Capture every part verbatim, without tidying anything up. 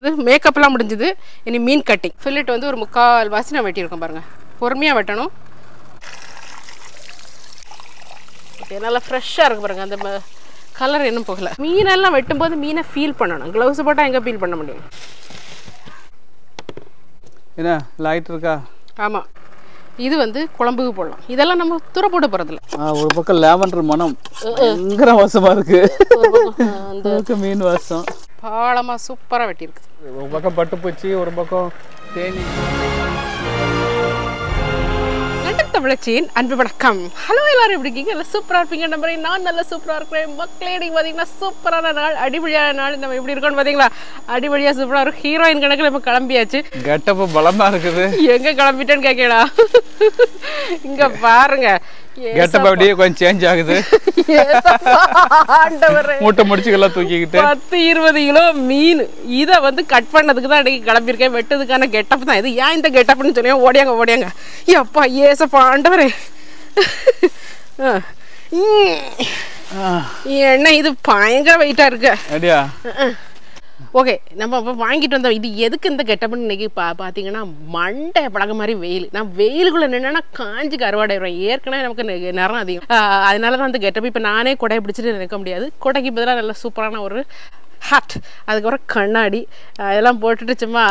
Makeup la mudinjathu ini mean cutting fillet vandu oru three quarter vaasi na vetti irukum parunga pormiya vettanum idu nalla fresh ah irukku parunga andha color ennum pogala meen alla vettumbodhu meena feel pannanum gloves potta enga feel panna mudiyum ena light iruka ama இது வந்து குழம்புக்கு போடலாம் இதெல்லாம் நம்ம தூர போட போறது இல்ல ஒரு பக்கம் லாவெண்டர் மணம் எங்கற வாசமா இருக்கு அந்த மீன் வாசம் பாளமா சூப்பரா வெட்டி இருக்கு ஒரு பக்கம் பட்டு பூச்சி ஒரு பக்கம் தேனி தமிழச்சின் அன்பு வணக்கம் ஹலோ எல்லாரும் எப்படி இருக்கீங்க எல்லாம் சூப்பரா இருப்பீங்க நம்பறேன் நான் நல்ல சூப்பரா இருக்கேன் மக்களே நீங்க பாத்தீங்கன்னா சூப்பரான நாள் அடிபடியான நாள் நம்ம எப்படி இருக்கோம் பாத்தீங்களா அடிபடியா சூப்பரா ஒரு ஹீரோயின் கணக்குல நம்ம கிளம்பியாச்சு கெட்டப் பலமா இருக்குது எங்க கிளம்பிட்டேன்னு கேக்கடா இங்க பாருங்க கெட்டப் அப்படியே கொஞ்சம் சேஞ்ச் ஆகுது ஆண்டவரே மூட்டை முடிச்சுகளா தூக்கிக்கிட்டு பத்து இருபது கிலோ மீன் இத வந்து கட் பண்ணதுக்கு தான் அன்னைக்கு கிளம்பி இருக்கேன் வெட்டதுக்கான கெட்டப் தான் இது ஏன் இந்த கெட்டப்னு சொல்லியா ஓடியாங்க ஓடியாங்க அப்பா ஏசப்பா ஆண்டவரே என்ன இது பயங்கர வெயிட்டா இருக்கு அடியா ஓகே நம்ம அப்ப வாங்கிட்டு வந்தோம் இது எதுக்கு இந்த கெட்டப்னு இன்னைக்கு பாத்தீங்கன்னா மண்டை பழக மாதிரி வெயில் நான் வெயிலுக்குள்ள நின்னா காஞ்சி கருவாடாயிரும் ஏற்கனவே நமக்கு நேரம் அதிகம் அதனால தான் அந்த கெட்டப் இப்ப நானே கொடை பிடிச்சிட்டு நிக்க முடியாது கொடைக்கு பதிலா நல்ல சூப்பரான ஒரு ஹட் அதுக்கப்புறம் கண்ணாடி இதெல்லாம் போட்டுட்டு சும்மா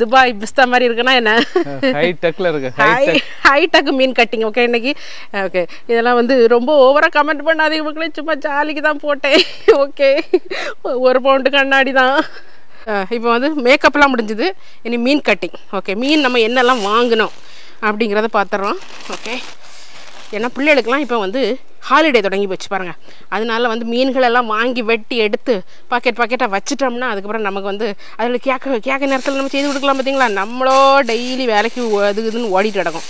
துபாய் பிஸ்தா மாதிரி இருக்குன்னா என்ன ஹைடெக்ல இருக்கு ஹைடெக் ஹைடெக் மீன் கட்டிங் ஓகே இன்னைக்கு ஓகே இதெல்லாம் வந்து ரொம்ப ஓவரா கமெண்ட் பண்ணாதீங்க மக்களே சும்மா ஜாலிக்கு தான் போட்டேன் ஓகே ஒரு பவுண்ட் கண்ணாடி தான் இப்போ வந்து மேக்கப்லாம் முடிஞ்சது இனி மீன் கட்டிங் ஓகே மீன் நம்ம என்னெல்லாம் வாங்கணும் அப்படிங்கிறத பார்த்துறோம் ஓகே ஏன்னா பிள்ளைகளுக்குலாம் இப்போ வந்து ஹாலிடே தொடங்கி போச்சு பாருங்கள் அதனால வந்து மீன்களெல்லாம் வாங்கி வெட்டி எடுத்து பாக்கெட் பாக்கெட்டாக வச்சுட்டோம்னா அதுக்கப்புறம் நமக்கு வந்து அதில் கேட்க கேட்க நேரத்தில் நம்ம செய்து கொடுக்கலாம் பார்த்தீங்களா நம்மளோ டெய்லி வேலைக்கு அது இதுன்னு ஓடிட்டு கிடக்கும்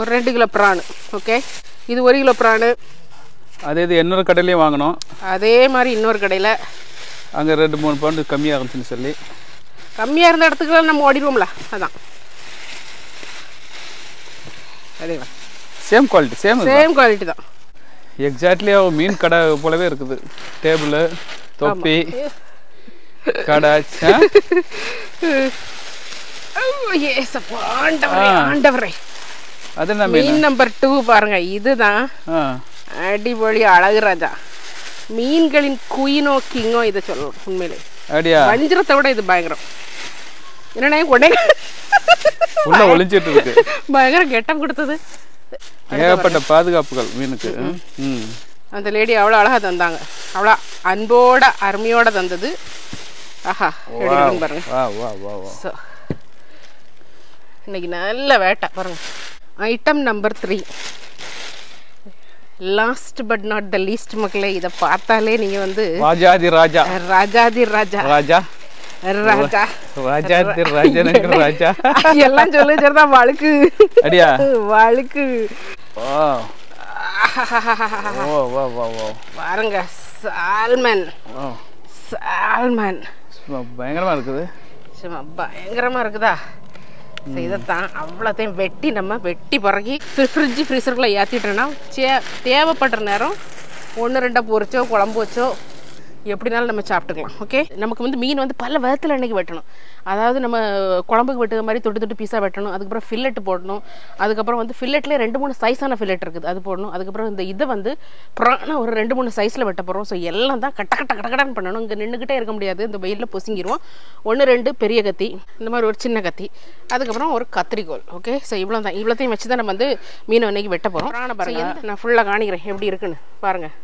ஒரு ரெண்டு கிலோ பிரான் ஓகே இது ஒரு கிலோ பிரான் அதே இது இன்னொரு கடையிலையும் வாங்கணும் அதே மாதிரி இன்னொரு கடையில் அங்கே ரெண்டு மூணு பவுண்டு கம்மியாக இருந்துச்சுன்னு சொல்லி கம்மியாக இருந்த இடத்துக்குலாம் நம்ம ஓடிடுவோம்ல அதான் அதேவா same quality same same quality தான் எக்ஸாக்ட்லி மீன் கடை போலவே இருக்குது டேபிள் தொப்பி கடாச்சா ஐயேசப்பா ஆண்டவரே ஆண்டவரே அது நம்ம மீன் நம்பர் இரண்டு பாருங்க இதுதான் அடிபொளி அழகு ராஜா மீன்களின் குயினோ கிங்கோ இத சொல்றோம் உண்மையிலே அடியா வஞ்சிரத்தை விட இது பயங்கரம் என்னடா உடனே உள்ள ஒளிஞ்சிட்டு இருக்கு பயங்கர கெட்டப் கொடுத்தது ஏகப்பட்ட பாதுகாப்புகள் மீனுக்கு அந்த லேடி அவ்வளோ அழகா தந்தாங்க அவ்வளோ அன்போட அருமையோட தந்தது ஆஹா எடுத்துட்டு பாருங்க வா வா வா வா இன்னைக்கு நல்ல வேட்டை பாருங்க ஐட்டம் நம்பர் மூன்று last but not the least மக்களே இத பார்த்தாலே நீங்க வந்து ராஜாதி ராஜா ராஜாதி ராஜா ராஜா ராஜா ராஜா ராஜனங்கர் ராஜா எல்லாம் சொல்ல ஜெர்தா வழுக்கு அடியா வழுக்கு ஓ ஓ வா வா வா பாருங்க சால்மன் ஓ சால்மன் சும்மா பயங்கரமா இருக்குது சும்மா பயங்கரமா இருக்குதா செய்ததான் அவ்வளோத்தையும் வெட்டி நம்ம வெட்டி பிறகி ஃப்ரிட்ஜ் ஃப்ரீசருக்குள்ளே ஏற்றிட்டோன்னா சே தேவைப்படுற நேரம் ஒன்று ரெண்டாக பொறிச்சோ குழம்பு வச்சோ எப்படினாலும் நம்ம சாப்பிட்டுக்கலாம் ஓகே நமக்கு வந்து மீன் வந்து பல விதத்தில் இன்றைக்கி வெட்டணும் அதாவது நம்ம குழம்புக்கு வெட்டுற மாதிரி தொட்டு தொட்டு பீஸாக வெட்டணும் அதுக்கப்புறம் ஃபில்லெட் போடணும் அதுக்கப்புறம் வந்து ஃபில்லெட்லேயே ரெண்டு மூணு சைஸான ஃபில்லெட் இருக்குது அது போடணும் அதுக்கப்புறம் இந்த இதை வந்து புறான ஒரு ரெண்டு மூணு சைஸில் வெட்ட போகிறோம் ஸோ எல்லாம் தான் கட்ட கட்ட கடகடான்னு பண்ணணும் இங்கே நின்றுக்கிட்டே இருக்க முடியாது இந்த வெயிலில் பொசுங்கிடுவோம் ஒன்று ரெண்டு பெரிய கத்தி இந்த மாதிரி ஒரு சின்ன கத்தி அதுக்கப்புறம் ஒரு கத்திரிக்கோள் ஓகே ஸோ இவ்வளோ தான் இவ்வளோத்தையும் வச்சு தான் நம்ம வந்து மீனை இன்னைக்கு வெட்ட போகிறோம் பிரானை பாருங்க நான் ஃபுல்லாக காணிக்கிறேன் எப்படி இருக்குன்னு பாருங்கள்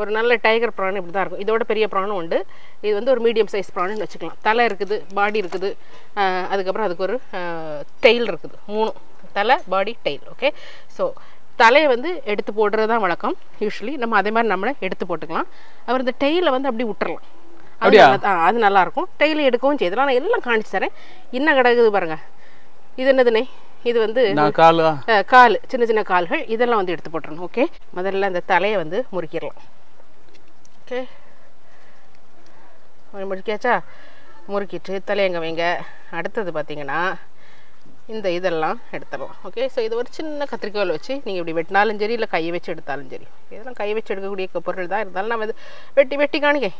ஒரு நல்ல டைகர் ப்ரான் இப்படி தான் இருக்கும் இதோட பெரிய ப்ரானும் உண்டு இது வந்து ஒரு மீடியம் சைஸ் ப்ரான்னு வச்சுக்கலாம் தலை இருக்குது பாடி இருக்குது அதுக்கப்புறம் அதுக்கு ஒரு டெயில் இருக்குது மூணும் தலை பாடி டெயில் ஓகே ஸோ தலையை வந்து எடுத்து போடுறது தான் வழக்கம் யூஸ்வலி நம்ம அதே மாதிரி நம்மளை எடுத்து போட்டுக்கலாம் அப்புறம் இந்த டெயிலை வந்து அப்படி விட்டுறலாம் அப்படியா அது நல்லாயிருக்கும் டெயிலை எடுக்கவும் செய்யலாம் நான் எல்லாம் காணிச்சு தரேன் இன்னும் கிடக்குது பாருங்கள் இது என்னதுனே இது வந்து கால் சின்ன சின்ன கால்கள் இதெல்லாம் வந்து எடுத்து போட்டுறணும் ஓகே முதல்ல இந்த தலையை வந்து முறுக்கிடலாம் ஓகே முறுக்கியாச்சா முறுக்கிட்டு தலையங்க வைங்க அடுத்தது பார்த்திங்கன்னா In the either lamp, okay, so either chin a catricolochi, nearly vetnal and jerry, like I wish it talangery. I wish it would be a couple of that, Dana with Betty Betty Ganke.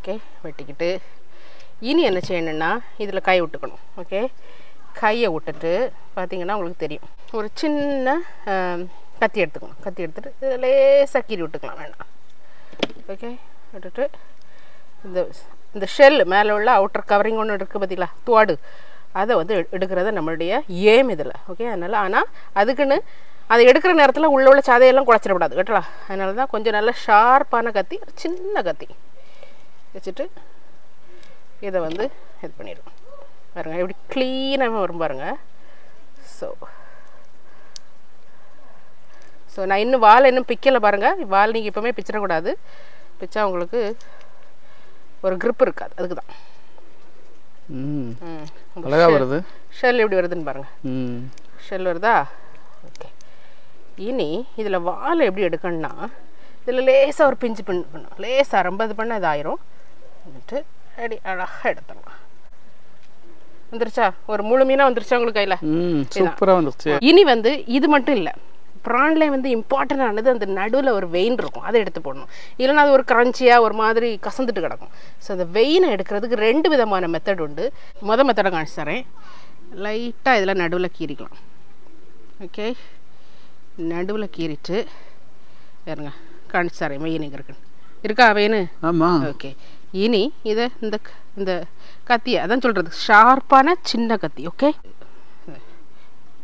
Okay, Betty Kitty. Yini and a chain and now, either like I would go. Okay, Kaya would patting an hour with the or chin um catheter, catheter, lay sakiri to clamana. Okay, the shell, malola, outer covering on a cabadilla, two other. That's why we have to do this. Okay, and that's why we have to do this. That's why we have to do this. That's why we have to do this. That's why we have to clean it. So, so now we have to pick it up. We have to pick it up. We have to grip it. Mm. Mm. Shell, shell lived over than Bang. Mm. Shell or the okay. Ini, he the wall lived at Kana, the lace or pinch pin, lace or umber the Panadairo, and a head. Undercha or Mulumina on the Changukaila. Hm, super on the chair. Ini when the either matilla. Prawn lime வந்து the important another than the nadula or vein room, other at the porno. Ilana or crunchia or madri, cousin the Gadam. So the vein had a rent with a mana method under Mother Mathanansare light tile nadula kiriglam. Okay, nadula kirite Erna, Kansare, may negregan. Irka vene, Ama, okay. Ini either the the Katia, then children sharp on a chinakati, okay?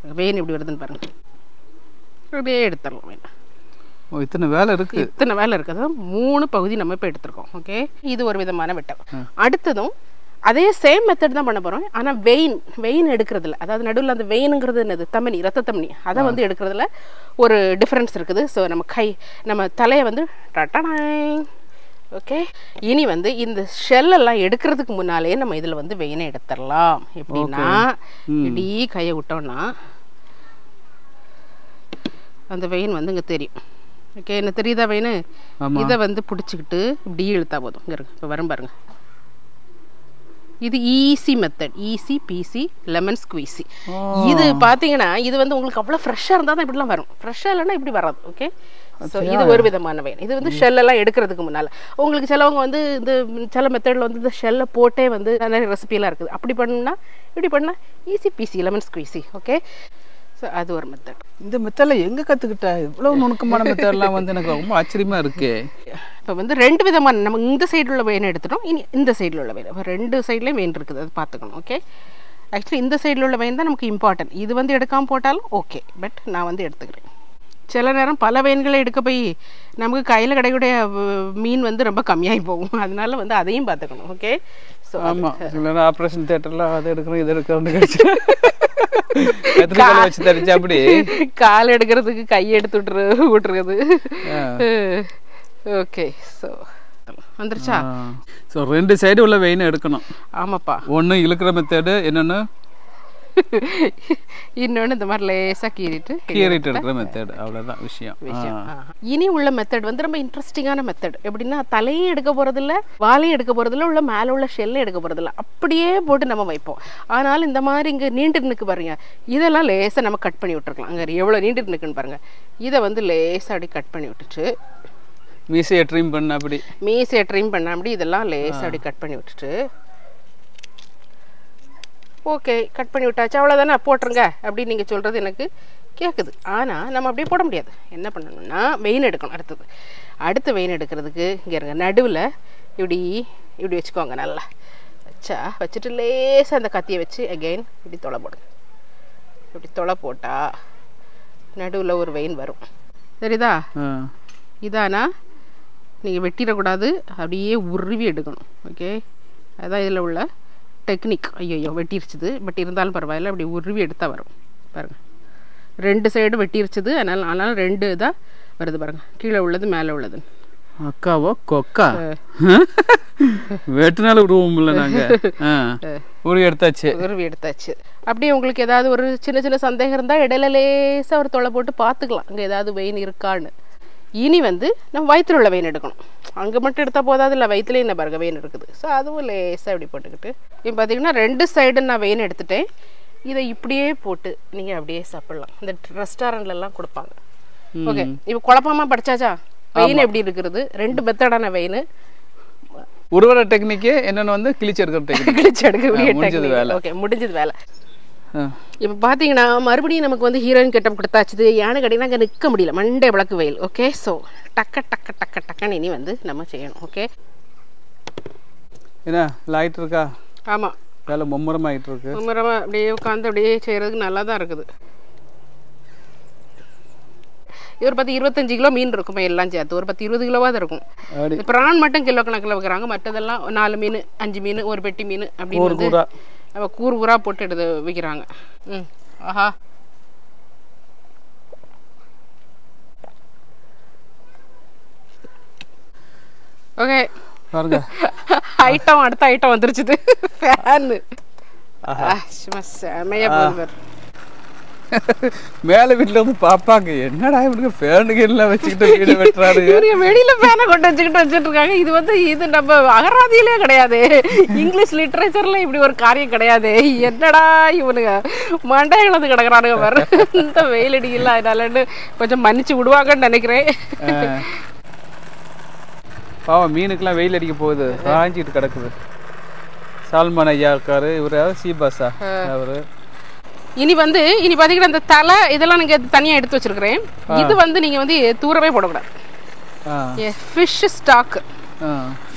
Vein if you were than burn. அப்படியே எடுத்துறோம் என்ன ஓ இத்தனை வேலை இருக்கு இத்தனை வேலை இருக்கதா மூணு பகுதி நம்ம இப்ப எடுத்துறோம் ஓகே இது ஒரு விதமான வெட்டம் அடுத்துதும் அதே சேம் மெத்தட் தான் பண்ணப் போறோம் ஆனா வெயின் வெயின் எடுக்கிறது இல்ல அதாவது நடுவுல அந்த வெயின்ங்கிறது என்னது தமனி இரத்த தமனி அத வந்து எடுக்கிறதுல ஒரு டிஃபரன்ஸ் இருக்குது சோ நம்ம கை நம்ம தலைய வந்து டட்டடாய் ஓகே இனி வந்து இந்த ஷெல் எல்லாம் எடுக்கிறதுக்கு முன்னாலே நம்ம இதுல வந்து வெயினை எடுத்துறலாம் எப்படினா இடி கைய விட்டோம்னா அந்த வெயின் வந்துங்க தெரியும் ஓகே என்ன தெரியுதா வெயின் இத வந்து பிடிச்சிட்டு இப்படி இழுத்தா போதும் இங்க இருக்கு இப்ப வரும் பாருங்க இது easy method easy peasy lemon squeezy இது பாத்தீங்கன்னா இது வந்து உங்களுக்கு அவ்வளவு ஃப்ரெஷா இருந்தா தான் இப்படிலாம் வரும் ஃப்ரெஷா இல்லனா இப்படி வராது ஓகே சோ இது ஒரு விதமான வெயின் இது வந்து ஷெல் எல்லாம் எடுக்கிறதுக்கு முன்னால உங்களுக்கு சிலவங்க வந்து இந்த சில மெத்தட்ல வந்து இந்த ஷெல்ல போட்டே வந்து நிறைய ரெசிபிலாம் இருக்குது அப்படி பண்ணா இப்படி பண்ணா easy peasy lemon squeezy okay So that's one method. This method is where did you learn? How many methods are there? It's very interesting. Now, we have two methods. We have this side and this side. We have two sides. Actually, this side is important. If we take this, okay. But I will take it. Sometimes, we take it from the side. We have to take it from the So, I'm going to operation theatre. I'm going to go to the car. I'm going to go to the Okay, so. So, we're going to decide what we're going to do. One method is what? இன்னொன்னு இந்த மாதிரி லேசா கீறிட்டு கீறிட்டு இருக்கிற method அவ்வளவுதான் விஷயம் இனி உள்ள method வந்து ரொம்ப இன்ட்ரஸ்டிங்கான மெத்தட் எப்படின்னா தலையை எடுக்க போறது இல்ல வாலையை எடுக்க போறது இல்ல உள்ள மேல உள்ள ஷெல்ல எடுக்க போறது இல்ல அப்படியே போட்டு நம்ம வைப்போம் ஆனால் இந்த மாதிரி இங்க நீண்டிட்டு நிக்கு பாருங்க இதெல்லாம் லேசா நம்ம கட் பண்ணி விட்டுறலாம் அங்க எவ்வளவு நீண்டிட்டு நிக்குன்னு பாருங்க இத வந்து லேசா அப்படி கட் பண்ணி விட்டுட்டு மீசையை ட்ரிம் பண்ண அப்படி மீசையை ட்ரிம் பண்ண அப்படி இதெல்லாம் லேசா அப்படி கட் பண்ணி விட்டுட்டு Okay, cut பண்ணி விட்டாச்சு அவ்வளவுதானே போட்றங்க அப்படி நீங்க சொல்றது எனக்கு கேக்குது ஆனா நம்ம அப்படியே போட முடியாது என்ன பண்ணனும்னா வெயின் எடுக்கணும் அடுத்து அடுத்து வெயின் எடுக்கிறதுக்கு இங்க இருங்க நடுவுல இப்படி இப்படி வெச்சுக்கோங்க நல்லா அச்சா வச்சிட்டு லேசா அந்த கத்தியை வெச்சு again இப்படி தொலை போடுங்க இப்படி தொலை போட்டா நடுவுல ஒரு வெயின் வரும் சரிதா இதானா நீங்க வெட்டிர கூடாது அப்படியே உருவி எடுக்கணும் ஓகே அதான் இதுல உள்ள Technique, ஐயோ வெட்டிருச்சது பட் இருந்தாலும் பரவாயில்லை அப்படியே உருவி எடுத்தா வரும் பாருங்க ரெண்டு சைடு வெட்டிருச்சது அதனால அதனால ரெண்டு இதா வருது பாருங்க கீழ உள்ளது மேல உள்ளது அக்காவோ கொக்கா வெட்டனால விடுவோம்ல நாங்க உருவி எடுத்தாச்சு உருவி எடுத்தாச்சு அப்படியே உங்களுக்கு ஏதாவது ஒரு சின்ன சின்ன சந்தேகம் இருந்தா இடையில லேசா ஒரு தொலை போட்டு பாத்துக்கலாம் அங்க ஏதாவது வெயின் இருக்கான்னு இனி வந்து நம்ம வயித்துல உள்ள வெயின் எடுக்கணும் அங்க மட்டும் எடுத்தா போதாது இல்ல வயித்துல என்ன பாருங்க வெயின் இருக்குது சோ அதுவும் லேசா இப்படி போட்டுக்கிட்டு இப்போ பாத்தீங்கன்னா ரெண்டு சைடு நான் வெயின் எடுத்துட்டேன் இதை இப்படியே போட்டு நீங்க அப்படியே சாப்பிடலாம். இந்த ரெஸ்டாரன்ட்ல எல்லாம் கொடுப்பாங்க. ஓகே, இப்போ குழப்பமா படிச்சாச்சா? வெயின் எப்படி இருக்குது? ரெண்டு மெத்தடான வெயின். உருவற டெக்னிக்கே என்னன்னு வந்து கிழிச்சு எடுக்கிற டெக்னிக். கிழிச்சு எடுக்கக்கூடிய டெக்னிக். ஓகே, முடிஞ்சது வேலை. இப்போ பார்த்தீங்கன்னா மறுபடியும் நமக்கு வந்து ஹீரோயின் கெட்டப் கொடுத்தாச்சு. யானை கடையில் அங்கே நிற்க முடியல, மண்டே விளக்கு வயல். ஓகே, ஸோ டக்க டக்க டக்க டக்கன்னு இனி வந்து நம்ம செய்யணும். ஓகே, என்ன லைட் இருக்கா? ஆமாம், வேலை மும்முரமாகிட்டு இருக்கு. மும்முரமாக அப்படியே உட்காந்து அப்படியே செய்கிறதுக்கு நல்லா தான் இருக்குது. இவர் பத்து இருபத்தஞ்சு கிலோ மீன் இருக்குமே எல்லாம் சேர்த்து ஒரு பத்து இருபது கிலோவாக தான் இருக்கும். பிரான் மட்டும் கிலோ கணக்கில் வைக்கிறாங்க, மற்றதெல்லாம் நாலு மீன் அஞ்சு மீன் ஒரு பெட்டி மீன் அப்படின்னு அவள் கூறு ஊரா போட்டு எடுத்து வைக்கிறாங்க. ம், ஆஹா, ஓகே, ஐட்டம் அடுத்த ஐட்டம் வந்துருச்சுது. ஃபேனு செமையா போகுது. மேல வீட்டுல வந்து பாப்பாங்க, என்னடா இவனுக்கு ஃபேனுக்கு எல்லாம் வச்சுக்கிட்டு வீடு வெட்டுறாரு, இவனுக்கு வெளியில ஃபேனை கொண்டு வச்சுக்கிட்டு வச்சுட்டு இருக்காங்க. இது வந்து இது நம்ம அகராதியிலே கிடையாது, இங்கிலீஷ் லிட்ரேச்சர்ல இப்படி ஒரு காரியம் கிடையாது. என்னடா இவனுக்கு மண்டைகளது கிடக்குறானுங்க பாரு, இந்த வெயிலடி இல்லை, அதனாலன்னு கொஞ்சம் மன்னிச்சு விடுவாங்கன்னு நினைக்கிறேன். பாவம் மீனுக்கெல்லாம் வெயில் அடிக்க போகுது, காஞ்சிட்டு கிடக்குது. சால்மன் ஐயா இருக்காரு, இவர் சீபாசா அவரு. இனி வந்து இனி பார்த்தீங்கன்னா இந்த தலை இதெல்லாம் நீங்கள் தனியாக எடுத்து வச்சிருக்கிறேன். இது வந்து நீங்கள் வந்து தூரமே போடக்கூடாது. ஃபிஷ் ஸ்டாக்,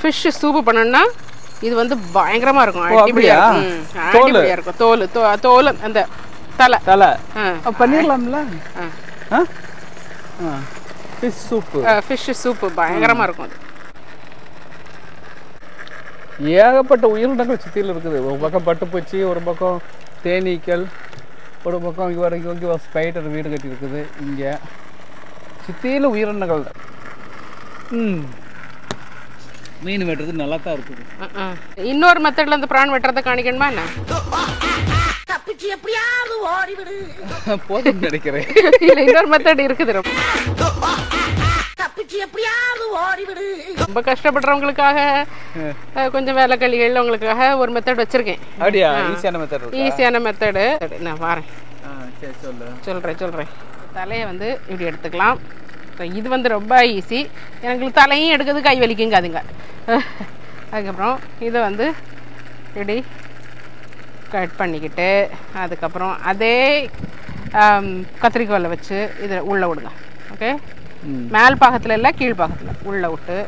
ஃபிஷ் சூப்பு பண்ணணும்னா இது வந்து பயங்கரமாக இருக்கும், அடிப்படியா இருக்கும். தோல் தோல் அந்த தலை தலை பண்ணிடலாம்ல. ஃபிஷ் சூப்பு, ஃபிஷ் சூப்பு பயங்கரமாக இருக்கும். அது ஏகப்பட்ட உயிரினங்கள் சுற்றியில் இருக்குது. ஒரு பக்கம் பட்டுப்பூச்சி, ஒரு பக்கம் தேனீக்கள், ஒரு பக்கம் இங்கே வர இங்கே ஒரு ஸ்பைடர் வீடு கட்டி இருக்குது. இங்கே சுற்றியில் உயிரினங்கள். ம், மீன் வெட்டுறது நல்லா தான் இருக்குது. இன்னொரு மெத்தடில் அந்த பிரான் வெட்டுறதை காணிக்கணுமா? என்ன போதும் நினைக்கிறேன். இல்லை, இன்னொரு மெத்தட் இருக்குது. ரொம்ப கஷ்டப்படுறவங்களுக்காக, கொஞ்சம் வேலை கழிகள் அவங்களுக்காக ஒரு மெத்தட் வச்சிருக்கேன். ஈஸியான மெத்தடு நான் வரேன், சொல்கிறேன் சொல்கிறேன் தலையை வந்து இப்படி எடுத்துக்கலாம். இது வந்து ரொம்ப ஈஸி. எனக்கு தலையும் எடுக்கிறது கை வலிக்குங்க அதுங்க. அதுக்கப்புறம் இதை வந்து இப்படி கட் பண்ணிக்கிட்டு, அதுக்கப்புறம் அதே கத்திரிக்கோலை வச்சு இதை உள்ளே விடுங்க. ஓகே, மேல் பாகத்தில் இல்லை கீழ் பாகத்தில் உள்ளே விட்டு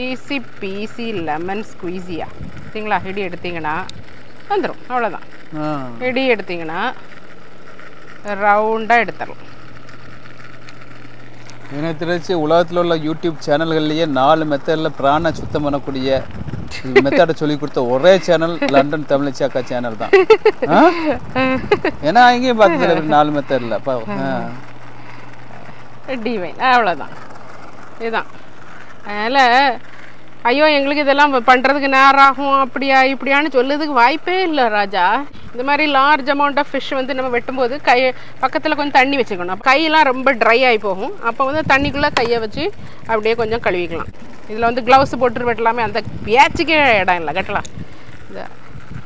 ஈஸி பீஸி லெமன் ஸ்குவீஸியா பார்த்தீங்களா? இடி எடுத்தீங்கன்னா வந்துடும், அவ்வளோதான். இடி எடுத்தீங்கன்னா ரவுண்டாக எடுத்துடும். எனக்கு தெரிஞ்சு உலகத்தில் உள்ள யூடியூப் சேனல்கள்லேயே நாலு மெத்தடில் பிராண சுத்தம் பண்ணக்கூடிய மெத்தடை சொல்லி கொடுத்த ஒரே சேனல் லண்டன் தமிழச்சி அக்கா சேனல் தான். ஏன்னா அங்கேயும் பார்த்தது நாலு மெத்தடில் டிவைன், அவ்வளோதான். இதுதான். அதனால் ஐயோ எங்களுக்கு இதெல்லாம் பண்ணுறதுக்கு நேரம் ஆகும் அப்படியா இப்படியான்னு சொல்லுறதுக்கு வாய்ப்பே இல்லை ராஜா. இந்த மாதிரி லார்ஜ் அமௌண்ட் ஆஃப் ஃபிஷ் வந்து நம்ம வெட்டும்போது கை பக்கத்தில் கொஞ்சம் தண்ணி வச்சுக்கணும். கையெல்லாம் ரொம்ப ட்ரை ஆகி போகும். அப்போ வந்து தண்ணிக்குள்ளே கையை வச்சு அப்படியே கொஞ்சம் கழுவிக்கலாம். இதில் வந்து க்ளவுஸ் போட்டு வெட்டலாமே, அந்த பேச்சுக்கே இடம் இல்லை, கட்டலாம். இந்த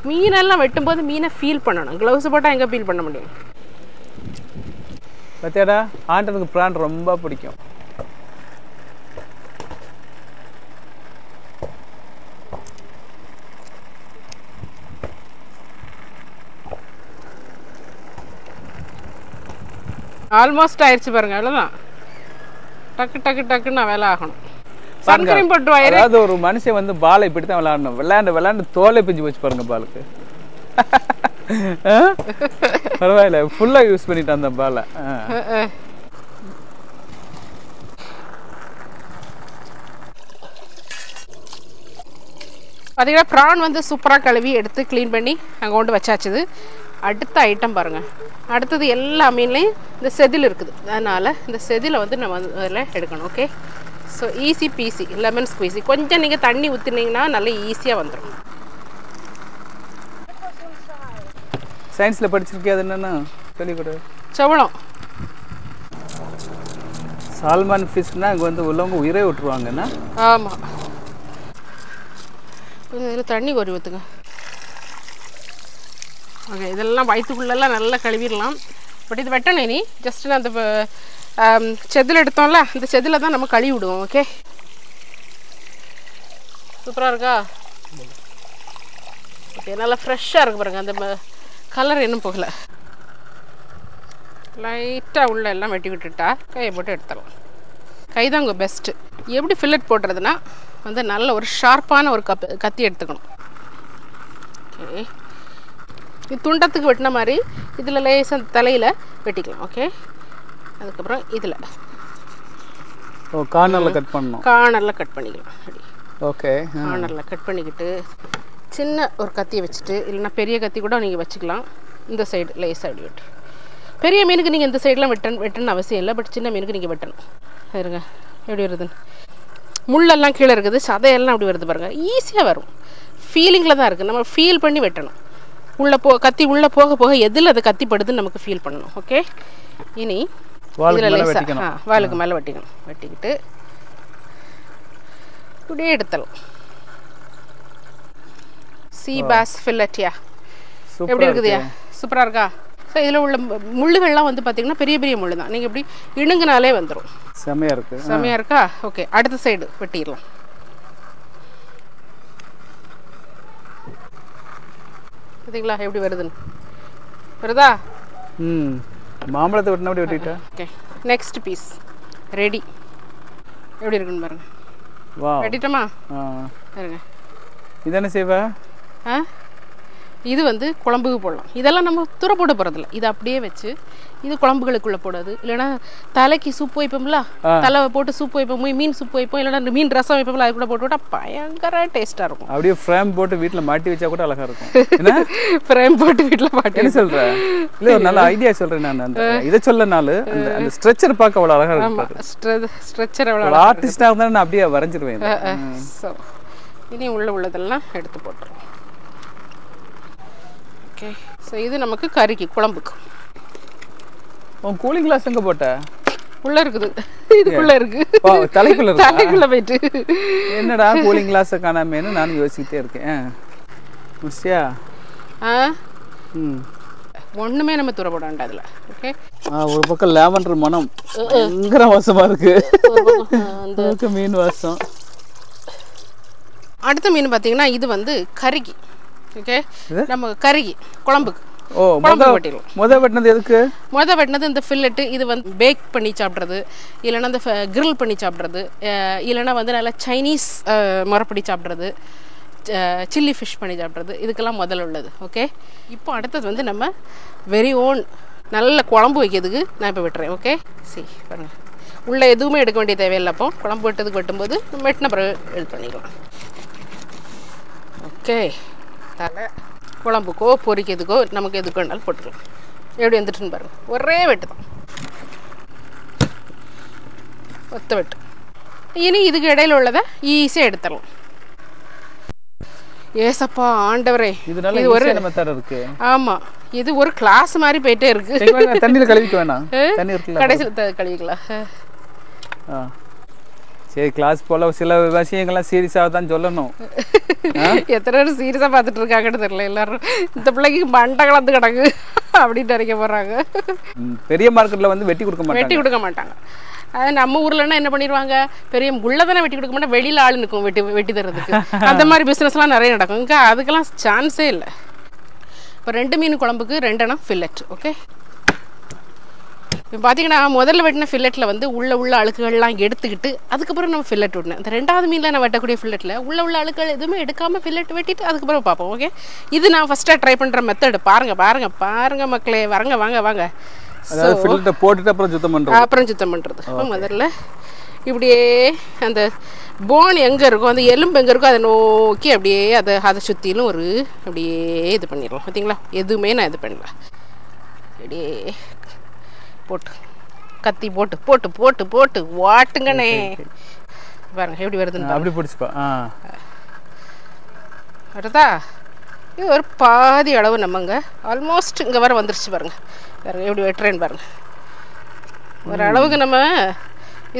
மீனெல்லாம் வெட்டும்போது மீனை ஃபீல் பண்ணணும். க்ளவுஸ் போட்டால் எங்கே ஃபீல் பண்ண முடியும்? பத்தியாடா ஆண்டனுக்கு பிரான் ரொம்ப பிடிக்கும். ஆல்மோஸ்ட் ஆயிடுச்சு பாருங்க, அவ்வளோதான். டக்கு டக்கு டக்குன்னு வேலை ஆகணும். சன்கிரீம் போட்டு வயிறு. அதாவது ஒரு மனுஷன் வந்து பாலை இப்படி தான் விளையாடணும். விளையாண்டு விளையாண்டு தோலை பிஞ்சு போச்சு பாருங்க பாலுக்கு. பரவாயில்ல, ஃபுல்லாக யூஸ் பண்ணிட்டான் அந்த பாலை. பார்த்தீங்கன்னா பிரான் வந்து சூப்பராக கழுவி எடுத்து க்ளீன் பண்ணி அங்கே கொண்டு வச்சாச்சுது. அடுத்த ஐட்டம் பாருங்கள். அடுத்தது எல்லா மீன்லேயும் இந்த செதில் இருக்குது. அதனால் இந்த செதிலை வந்து நம்ம அதில் எடுக்கணும். Okay, so easy peasy lemon squeezy. கொஞ்சம் நீங்கள் தண்ணி ஊற்றினீங்கன்னா நல்லா ஈஸியாக வந்துடும். சயின்ஸில் படிச்சிருக்கே, அது என்னென்னா சொல்லிக்கூட சவளம். சால்மான் ஃபிஷ்னால் அங்கே வந்து உள்ளவங்க உயிரை விட்டுருவாங்கன்னா. ஆமாம், கொஞ்சம் தண்ணி கொறி ஊற்றுங்க. Okay, இதெல்லாம் வயித்துக்குள்ள நல்லா கழுவிடலாம். பட் இது வெட்டணும் இனி. ஜஸ்ட் நான் அந்த செதில் எடுத்தோம்ல, அந்த செதில தான் நம்ம கழுவி விடுவோம். ஓகே. சூப்பரா இருக்கா? ஓகே, நல்லா ஃப்ரெஷ்ஷா இருக்கு பாருங்க. அந்த கலர் இன்னும் போகல. லைட்டா உள்ள எல்லாம் வெட்டி விட்டுட்டா கையை போட்டு எடுத்துடலாம். கை தான் உங்கள் பெஸ்ட்டு. எப்படி ஃபில்லட் போடுறதுன்னா வந்து நல்ல ஒரு ஷார்ப்பான ஒரு கப் கத்தி எடுத்துக்கணும். ஓகே, இது துண்டத்துக்கு வெட்டின மாதிரி இதில் லேசாக தலையில் வெட்டிக்கலாம். ஓகே, அதுக்கப்புறம் இதில் கார்னரில் கட் பண்ணணும். கார்னரில் கட் பண்ணிக்கலாம். ஓகே, கார்னரில் கட் பண்ணிக்கிட்டு சின்ன ஒரு கத்தியை வச்சுட்டு, இல்லைன்னா பெரிய கத்தி கூட நீங்கள் வச்சுக்கலாம். இந்த சைடு லேசாக அப்படி வெட்டு. பெரிய மீனுக்கு நீங்கள் இந்த சைடெலாம் வெட்டணும் வெட்டணும்னு அவசியம் இல்லை. பட் சின்ன மீனுக்கு நீங்கள் வெட்டணும். இருங்க, எப்படி வருதுன்னு முள்ளெல்லாம் கீழே இருக்குது, சதையெல்லாம் அப்படி வருது பாருங்கள். ஈஸியாக வரும், ஃபீலிங்கில் தான் இருக்குது. நம்ம ஃபீல் பண்ணி வெட்டணும். உள்ளே போ கத்தி உள்ளே போக போக எதில் அது கத்திப்படுதுன்னு நமக்கு ஃபீல் பண்ணணும். ஓகே, இனி இதில் லேசாக ஆ வாலுக்கு மேலே வெட்டிக்கணும். வெட்டிக்கிட்டு இப்படியே எடுத்தலாம். சீ பாஸ் ஃபில்லட்டியா எப்படி இருக்குதுயா? சூப்பராக இருக்கா? ஸோ இதில் உள்ள முள்ளுகள்லாம் வந்து பார்த்தீங்கன்னா பெரிய பெரிய முள் தான். நீங்கள் இப்படி இணுங்கினாலே வந்துடும். செமையாக இருக்கு. செமையாக இருக்கா? ஓகே, அடுத்த சைடு வெட்டிடலாம். பார்த்தீங்களா எப்படி வருதுன்னு? வருதா? ம், மாம்பழத்தை வெட்டினா அப்படி வெட்டிட்டா. Okay, next piece ready. எப்படி இருக்குன்னு பாருங்க. வா, வெட்டிட்டோமா? ஆ, பாருங்க. இதானே சேவா? ஆ, இது வந்து குழம்புக்கு போடலாம். இதெல்லாம் நம்ம துறை போட போகிறதில்ல. இது அப்படியே வச்சு இது குழம்புகளுக்குள்ளே போடாது. இல்லைன்னா தலைக்கு சூப்பு வைப்போம்ல, தலை போட்டு சூப்பு வைப்போம், மீன் சூப்பு வைப்போம், இல்லைன்னா மீன் ரசம் வைப்போம்ல, அது கூட போட்டு விட்டால் பயங்கர டேஸ்ட்டாக இருக்கும். அப்படியே ஃப்ரேம் போட்டு வீட்டில் மாட்டி வச்சா கூட அழகாக இருக்கும். ஃப்ரேம் போட்டு வீட்டில் மாட்டி சொல்கிறேன். இல்லை, ஒரு நல்ல ஐடியா சொல்கிறேன் நான். அந்த இதை சொல்லனால அந்த ஸ்ட்ரெச்சர் பார்க்க அவ்வளோ அழகாக இருக்கும். ஸ்ட்ரெச்சர் அவ்வளோ ஆர்டிஸ்டாக இருந்தாலும் நான் அப்படியே வரைஞ்சிடுவேன். ஸோ இனி உள்ள உள்ளதெல்லாம் எடுத்து போட்டுருவோம். ஓகே, ஸோ இது நமக்கு கறிக்கு குழம்புக்கு. உன் கூலிங் கிளாஸ் எங்கே போட்ட? உள்ளே இருக்குது. இதுக்குள்ளே இருக்குது. தலைக்குள்ளே தலைக்குள்ளே போயிட்டு என்னடா கூலிங் கிளாஸை காணாமேன்னு நானும் யோசிக்கிட்டே இருக்கேன். முடிச்சியா? ஆ, ம், ஒன்றுமே நம்ம துறை போட வேண்டாம் அதில். ஓகே, ஒரு பக்கம் லேவண்டர் மனம் எங்கிற வாசமாக இருக்குது, மீன் வாசம். அடுத்த மீன் பார்த்தீங்கன்னா இது வந்து கறிக்கு. ஓகே, நம்ம கருகி குழம்புக்கு ஓ குழம்பு வெட்டிடும். முத வெட்டினது எதுக்கு? முத வெட்டினது இந்த ஃபில்லட்டு. இது வந்து பேக் பண்ணி சாப்பிட்றது, இல்லைன்னா இந்த கிரில் பண்ணி சாப்பிட்றது, இல்லைன்னா வந்து நல்லா சைனீஸ் முறைப்படி சாப்பிட்றது, சில்லி ஃபிஷ் பண்ணி சாப்பிட்றது, இதுக்கெல்லாம் முதல்ல உள்ளது. ஓகே, இப்போ அடுத்தது வந்து நம்ம வெரி ஓன் நல்ல குழம்பு வைக்கிறதுக்கு நான் இப்போ வெட்டுறேன். ஓகே, சரி பாருங்கள். உள்ளே எதுவுமே எடுக்க வேண்டிய தேவையில்லை. அப்போ குழம்பு வெட்டுறதுக்கு வெட்டும்போது வெட்டின பிறகு இது பண்ணிக்கலாம். ஓகே, குழம்புக்கோ பொரிக்கிறதுக்கோ நமக்கு எதுக்கு வேணாலும் போட்டுக்கலாம். எப்படி வந்துட்டுன்னு பாருங்க. ஒரே வெட்டு தான், ஒத்த வெட்டு. இனி இதுக்கு இடையில உள்ளதை ஈஸியாக எடுத்துடலாம். ஏசப்பா ஆண்டவரே, இது ஒரு ஆமாம், இது ஒரு கிளாஸ் மாதிரி போயிட்டே இருக்கு. தண்ணியில் கழுவிக்க வேணாம், கடைசியில் கழுவிக்கலாம். சரி, கிளாஸ் போல சில விஷயங்கள்லாம் சீரியஸாக தான் சொல்லணும். எத்தனை பேர் சீரியஸாக பார்த்துட்டு இருக்காங்கன்னு தெரியல. எல்லாரும் இந்த பிள்ளைக்கு மண்டை கலந்து கிடக்கு அப்படின்னு நினைக்க போகிறாங்க. பெரிய மார்க்கெட்டில் வந்து வெட்டி கொடுக்க மாட்டாங்க. வெட்டி கொடுக்க மாட்டாங்க. அது நம்ம ஊர்லன்னா என்ன பண்ணிடுவாங்க, பெரிய உள்ளதானே வெட்டி கொடுக்க மாட்டோம், வெளியில் ஆள் நிற்கும் வெட்டி வெட்டி தர்றதுக்கு. அந்த மாதிரி பிஸ்னஸ்லாம் நிறைய நடக்கும். இங்கே அதுக்கெல்லாம் சான்ஸே இல்லை. இப்போ ரெண்டு மீன் குழம்புக்கு ரெண்டெண்ணம் ஃபில்லட். ஓகே, இப்போ பார்த்தீங்கன்னா முதல்ல வெட்டின ஃபில்லட்டில் வந்து உள்ள உள்ள அழுக்குகள்லாம் எடுத்துக்கிட்டு அதுக்கப்புறம் நம்ம ஃபில்லட் விட்டினேன். இந்த ரெண்டாவது மீனில் நான் வெட்டக்கூடிய ஃபில்லட்டில் உள்ள உள்ள அழுக்குகள் எதுவுமே எடுக்காமல் ஃபில்லட் வெட்டிட்டு அதுக்கப்புறம் பார்ப்போம். ஓகே, இது நான் ஃபஸ்ட்டாக ட்ரை பண்ணுற மெத்தடு. பாருங்கள் பாருங்கள் பாருங்கள் மக்களே, வரங்க வாங்க வாங்க. போட்டுட்டு அப்புறம் சுத்தம் பண்ணுறது அப்புறம் சுத்தம் பண்ணுறது முதல்ல இப்படியே அந்த போன் எங்கே இருக்கும், அந்த எலும்பு எங்கே இருக்கோ அதை நோக்கி அப்படியே அதை அதை சுற்றிலும் ஒரு அப்படியே இது பண்ணிடலாம். பார்த்தீங்களா, எதுவுமே நான் இது பண்ணலாம். அப்படியே போட்டு கத்தி போட்டு போட்டு போட்டு போட்டு வாட்டுங்கண்ணே. பாருங்க எப்படி வருதுன்னு. அப்படி பிடிச்சிப்பா. ஆ, வருதா? இது ஒரு பாதி அளவு நம்மங்க ஆல்மோஸ்ட் இங்கே வர வந்துருச்சு. பாருங்க பாருங்க எப்படி வெட்டுறேன்னு பாருங்க. ஒரு அளவுக்கு நம்ம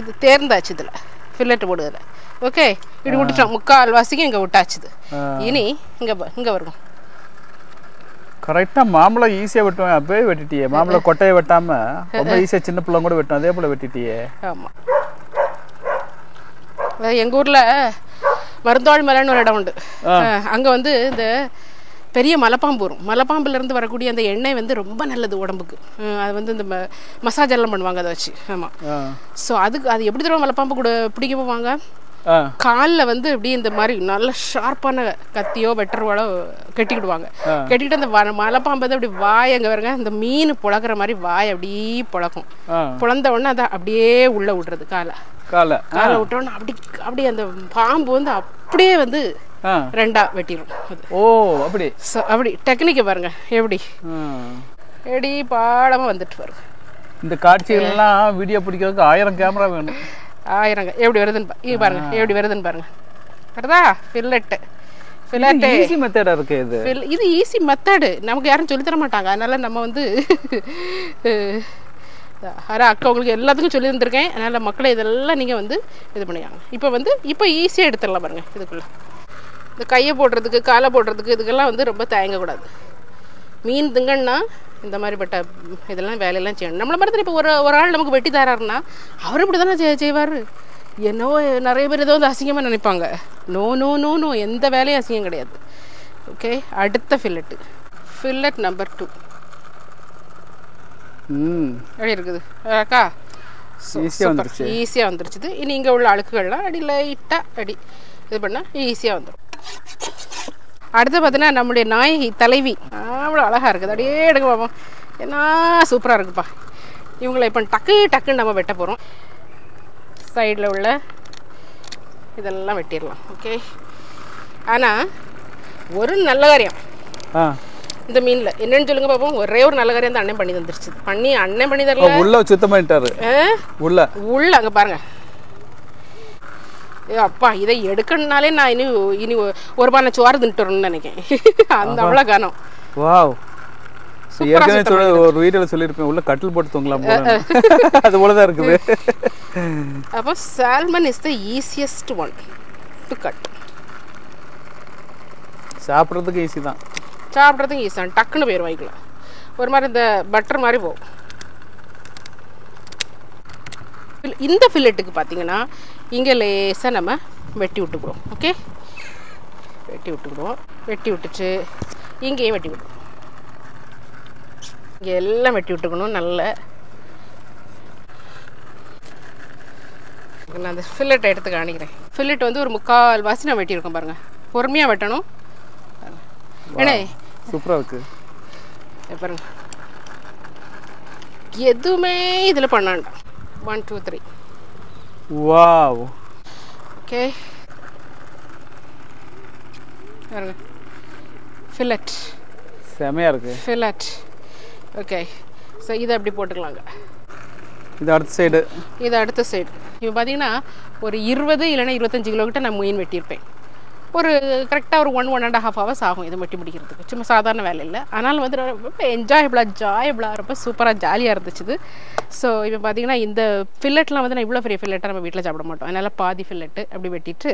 இது தேர்ந்தாச்சு. இதில் ஃபில்லட்டு போடுதில்ல. ஓகே, இப்படி விட்டுட்டோம். முக்கால் வாசிக்கு இங்கே விட்டாச்சுது. இனி இங்கே இங்கே வருங்க. கரெக்ட்டா மாம்பழ ஈஸியா வெட்டுவேன் அப்பவே வெட்டிட்டியே மாம்பழ கொட்டைய வெட்டாம ரொம்ப ஈஸியா சின்ன புள்ளங்க கூட வெட்டணும் அதே போல வெட்டிட்டியே ஆமா எங்க ஊர்ல மருந்தாள் மலைன்னு ஒரு இடம் உண்டு அங்க வந்து இந்த பெரிய மலைப்பாம்பு வரும் மலைப்பாம்புல இருந்து வரக்கூடிய அந்த எண்ணெய் வந்து ரொம்ப நல்லது உடம்புக்கு அது வந்து இந்த மசாஜ் எல்லாம் பண்ணுவாங்க அதை வச்சு ஆமாம் ஸோ அதுக்கு அது எப்படி தருவோம் மலைப்பாம்பு கூட பிடிக்க போவாங்க காலில் வந்து இப்படி இந்த மாதிரி நல்ல ஷார்ப்பான கத்தியோ வெட்டரோட கட்டிக்கிடுவாங்க கட்டிக்கிட்டு அந்த மலைப்பாம்பு வந்து அப்படி வாய் அங்கே வருங்க இந்த மீன் புழக்கிற மாதிரி வாய் அப்படியே புழக்கும் புழந்த உடனே அதை அப்படியே உள்ளே விட்றது காலை காலை காலை விட்ட உடனே அப்படி அப்படி அந்த பாம்பு வந்து அப்படியே வந்து ரெண்டா வெட்டிடும் ஓ அப்படி அப்படி டெக்னிக்கை பாருங்க எப்படி எப்படி பாடமாக வந்துட்டு பாருங்க இந்த காட்சிகள்லாம் வீடியோ பிடிக்கிறதுக்கு ஆயிரம் கேமரா வேணும் ஆயிரங்க எப்படி வருதுன்னு இது பாருங்க எப்படி வருதுன்னு பாருங்க கரெக்டா ஃபில்லட்டு ஃபில்லட்டு ஈஸி மெத்தடாக இருக்குது இது ஃபில் இது ஈஸி மெத்தடு நமக்கு யாரும் சொல்லித்தர மாட்டாங்க அதனால் நம்ம வந்து அரை அக்கா உங்களுக்கு எல்லாத்துக்கும் சொல்லி தந்துருக்கேன் அதனால் மக்களை இதெல்லாம் நீங்கள் வந்து இது பண்ணியாங்க இப்போ வந்து இப்போ ஈஸியாக எடுத்துடலாம் பாருங்கள் இதுக்குள்ளே இந்த கையை போடுறதுக்கு காலை போடுறதுக்கு இதுக்கெல்லாம் வந்து ரொம்ப தயங்கக்கூடாது மீன் திங்கன்னா இந்த மாதிரி பட்ட இதெல்லாம் வேலையெல்லாம் செய்யணும் நம்மளை மாதிரி இப்போ ஒரு ஒரு ஆள் நமக்கு வெட்டி தராருன்னா அவரும் இப்படி தானே செய் செய்வார் என்னவோ நிறைய பேர் ஏதோ வந்து அசிங்கமாக நினைப்பாங்க நோ நோ நோ நோ எந்த வேலையும் அசிங்கம் கிடையாது ஓகே அடுத்த ஃபில்லட்டு ஃபில்லட் நம்பர் டூ எப்படி இருக்குது அக்கா ஈஸியாக வந்துருச்சுது இனி இங்கே உள்ள அழுக்குகள்லாம் அடி லைட்டாக அடி இது பண்ணால் ஈஸியாக வந்துடும் அடுத்து பார்த்தீங்கன்னா நம்முடைய நாயகி தலைவி அவ்வளோ அழகாக இருக்குது அப்படியே எடுக்க பார்ப்போம் என்ன சூப்பராக இருக்குப்பா இவங்களை இப்போ டக்கு டக்குன்னு நம்ம வெட்ட போகிறோம் சைடில் உள்ள இதெல்லாம் வெட்டிடலாம் ஓகே ஆனால் ஒரு நல்ல காரியம் இந்த மீனில் என்னென்னு சொல்லுங்க பார்ப்போம் ஒரே ஒரு நல்ல காரியம் தான் அண்ணன் பண்ணி தந்துருச்சு பண்ணி அண்ணன் பண்ணி தரல உள்ள சுத்தம் பண்ணிட்டாரு உள்ள உள்ள அங்கே பாருங்கள் அப்பா இதை எடுக்கணும்னாலே நான் இனி இனி ஒரு பானை சோறு தின்ட்டு வரணும்னு நினைக்கிறேன் அந்த அவ்வளோ கனம் வாவ் ஒரு வீடியோவில் சொல்லியிருப்பேன் உள்ள கட்டில் போட்டு தூங்கலாம் அது போல தான் இருக்குது அப்போ salmon is the easiest one to cut சாப்பிட்றதுக்கு ஈஸி தான் சாப்பிட்றதுக்கு ஈஸி தான் டக்குன்னு போயிடும் வாங்கிக்கலாம் ஒரு மாதிரி இந்த பட்டர் மாதிரி போகும் இந்த ஃபில்லெட்டுக்கு பார்த்தீங்கன்னா இங்கே லேசாக நம்ம வெட்டி விட்டுக்கிறோம் ஓகே வெட்டி விட்டுக்கிறோம் வெட்டி விட்டுச்சு இங்கேயும் வெட்டி விட்டுக்கிறோம் இங்கே எல்லாம் வெட்டி விட்டுக்கணும் நல்ல நான் அந்த ஃபில்லெட்டை எடுத்து காணிக்கிறேன் ஃபில்லெட் வந்து ஒரு முக்கால் வாசி நான் வெட்டியிருக்கோம் பாருங்கள் பொறுமையாக வெட்டணும் ஏன்னா சூப்பராக இருக்குது பாருங்க எதுவுமே இதில் பண்ணாண்டாம் one two three wow okay பாருங்க ஃபில்லட் செமையாக இருக்குது ஃபில்லட் ஓகே ஸோ இதை அப்படி போட்டுக்கலாங்க இது அடுத்த சைடு இது அடுத்த சைடு இப்போ பார்த்தீங்கன்னா ஒரு இருபது இல்லைன்னா இருபத்தஞ்சி கிலோ கிட்ட நான் மீன் வெட்டியிருப்பேன் ஒரு கரெக்டாக ஒரு one one and half hours ஆகும் இதை வெட்டி முடிக்கிறதுக்கு சும்மா சாதாரண வேலை இல்லை ஆனாலும் வந்து ரொம்ப என்ஜாயபிளாக ஜாயபிளாக ரொம்ப சூப்பராக ஜாலியாக இருந்துச்சுது ஸோ இப்போ பார்த்தீங்கன்னா இந்த ஃபில்லெட்லாம் வந்து நான் இவ்வளோ பெரிய ஃபில்லெட்டாக நம்ம வீட்டில் சாப்பிட மாட்டோம் அதனால் பாதி ஃபில்லெட்டு அப்படி வெட்டிட்டு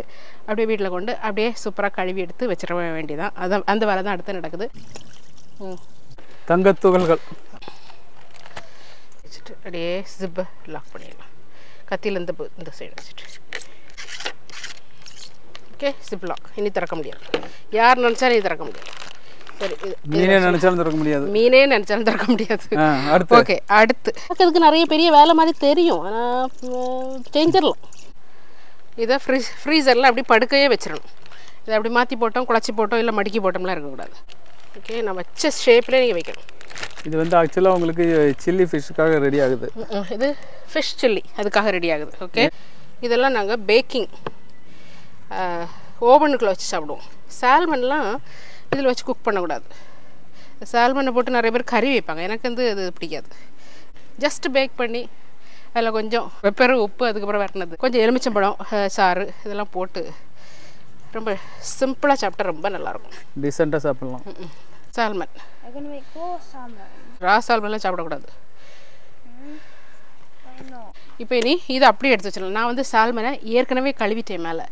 அப்படியே வீட்டில் கொண்டு அப்படியே சூப்பராக கழுவி எடுத்து வச்சிட வேண்டியதான் அதான் அந்த வேலை தான் அடுத்து நடக்குது தங்கத்துகள்கள் வச்சுட்டு அப்படியே ஜிப்பை லாக் பண்ணிடலாம் கத்தியில் இந்த இந்த சைடு வச்சுட்டு ஓகே சிப்லாக் இனி திறக்க முடியாது யார் நினச்சாலும் இனி திறக்க முடியாது சரி மீனே நினச்சாலும் திறக்க முடியாது மீனே நினச்சாலும் திறக்க முடியாது ஓகே அடுத்து அதுக்கு நிறைய பெரிய வேலை மாதிரி தெரியும் ஆனால் செஞ்சிடலாம் இதை ஃப்ரீஸ் ஃப்ரீசரில் அப்படி படுக்கையே வச்சிடணும் இதை அப்படி மாற்றி போட்டோம் குழச்சி போட்டோம் இல்லை மடிக்கி போட்டோம்லாம் இருக்கக்கூடாது ஓகே நான் வச்ச ஷேப்லேயே நீங்கள் வைக்கணும் இது வந்து ஆக்சுவலாக உங்களுக்கு சில்லி ஃபிஷ்ஷுக்காக ரெடி ஆகுது இது ஃபிஷ் சில்லி அதுக்காக ரெடி ஆகுது ஓகே இதெல்லாம் நாங்கள் பேக்கிங் ஓவனுக்குள்ளே வச்சு சாப்பிடுவோம் சால்மன்லாம் இதில் வச்சு குக் பண்ணக்கூடாது சால்மனை போட்டு நிறைய பேர் கறி வைப்பாங்க எனக்கு வந்து அது பிடிக்காது ஜஸ்ட்டு பேக் பண்ணி அதில் கொஞ்சம் பெப்பரும் உப்பு அதுக்கப்புறம் வரணுது கொஞ்சம் எலுமிச்சம்பழம் சாறு இதெல்லாம் போட்டு ரொம்ப சிம்பிளாக சாப்பிட்டா ரொம்ப நல்லாயிருக்கும் டிசெண்டாக சாப்பிட்லாம் சால்மன் ரா சால்மன்லாம் சாப்பிடக்கூடாது இப்போ இனி இதை அப்படியே எடுத்து வச்சிடலாம் நான் வந்து சால்மனை ஏற்கனவே கழுவிட்டேன் மேலே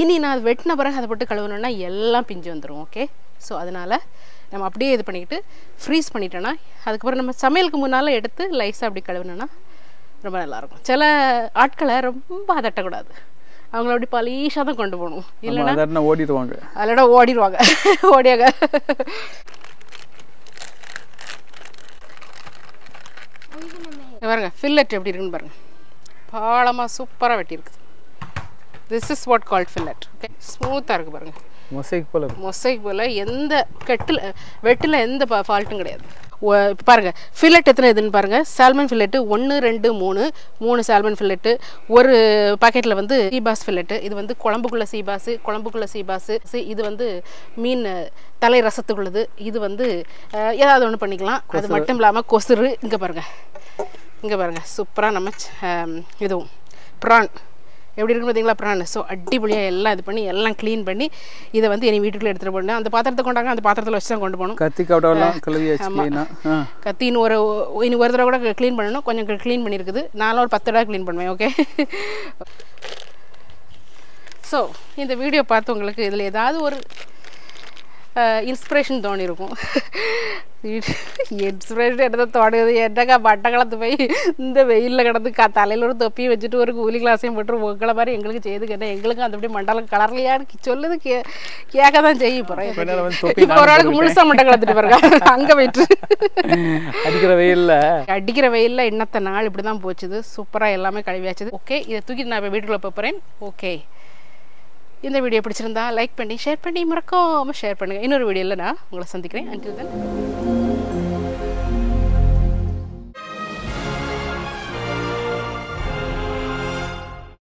இனி நான் வெட்டின பிறகு அதை போட்டு கழுவணுன்னா எல்லாம் பிஞ்சு வந்துடும் ஓகே ஸோ அதனால் நம்ம அப்படியே இது பண்ணிட்டு ஃப்ரீஸ் பண்ணிட்டேனா அதுக்கு அப்புறம் நம்ம சமையலுக்கு முன்னால எடுத்து லைஸா அப்படி கழுவுனனா ரொம்ப நல்லா இருக்கும். சில ஆட்களை ரொம்ப அதட்ட கூடாது. அவங்கள அப்படி பாலிஷா தான் கொண்டு போணும். இல்லனா அதட்ட ஓடிடுவாங்க. அலட ஓடிடுவாங்க. ஓடியாங்க. பாருங்க ஃபில்லட் எப்படி இருக்குன்னு பாருங்க. பாளமா சூப்பரா வெட்டி இருக்கு. This is what called fillet. Okay, smooth-ஆ இருக்கு பாருங்க. Mosaic போல இருக்கு. Mosaic போல எந்த கட்டில வெட்டில எந்த ஃபால்ட்டும் கிடையாது. பாருங்க fillet எத்தனை இதுன்னு பாருங்க. Salmon fillet one two three மூணு சால்மன் fillet ஒரு பாக்கெட்ல வந்து சீபாஸ் fillet இது வந்து குழம்புக்குள்ள சீபாஸ் குழம்புக்குள்ள சீபாஸ் இது வந்து மீன் தலை ரசத்துக்குள்ளது இது வந்து ஏதாவது ஒன்னு பண்ணிக்கலாம். அது மட்டும் இல்லாம கொசுறு இங்க பாருங்க. இங்க பாருங்க சூப்பரா நம்ம இது பிரான் எப்படி இருக்குன்னு பார்த்தீங்களா பிரான் ஸோ அடிப்படியாக எல்லாம் இது பண்ணி எல்லாம் க்ளீன் பண்ணி இதை வந்து என் வீட்டுக்குள்ளே எடுத்துகிட்டு போனேன் அந்த பாத்திரத்தை கொண்டாங்க அந்த பாத்திரத்தில் வச்சு தான் கொண்டு போகணும் கத்தி கவட்டெல்லாம் கத்தி இன்னும் ஒரு இன்னும் ஒரு தடவை கூட க்ளீன் பண்ணணும் கொஞ்சம் க்ளீன் பண்ணியிருக்குது நானும் ஒரு பத்து தடவை க்ளீன் பண்ணுவேன் ஓகே ஸோ இந்த வீடியோ பார்த்து உங்களுக்கு இதில் ஏதாவது ஒரு இன்ஸ்பிரேஷன் தோணி இருக்கும் இன்ஸ்பிரேஷன் எடுத்த தோணுது என்னக்கா பட்டை கலந்து போய் இந்த வெயிலில் கிடந்து கா தலையில் ஒரு தொப்பியும் வச்சுட்டு ஒரு கூலி கிளாஸையும் போட்டு உங்களை மாதிரி எங்களுக்கு செய்து கேட்டேன் எங்களுக்கும் அந்த அப்படி மண்டலம் கலர்லையான்னு சொல்லுது கே கேட்க தான் செய்ய போகிறேன் இப்போ ஒரு ஆளுக்கு முழுசாக மட்டை கலந்துட்டு பாருங்க அங்கே போயிட்டு அடிக்கிற வெயிலில் அடிக்கிற வெயிலில் இன்னத்த நாள் இப்படி தான் போச்சுது சூப்பராக எல்லாமே கழுவியாச்சுது ஓகே இதை தூக்கிட்டு நான் இப்போ வீட்டுக்குள்ளே போகிறேன் ஓகே இந்த வீடியோ பிடிச்சிருந்தா லைக் பண்ணி ஷேர் பண்ணி மறக்காம ஷேர் பண்ணுங்கள் இன்னொரு வீடியோவில் நான் உங்களை சந்திக்கிறேன் until then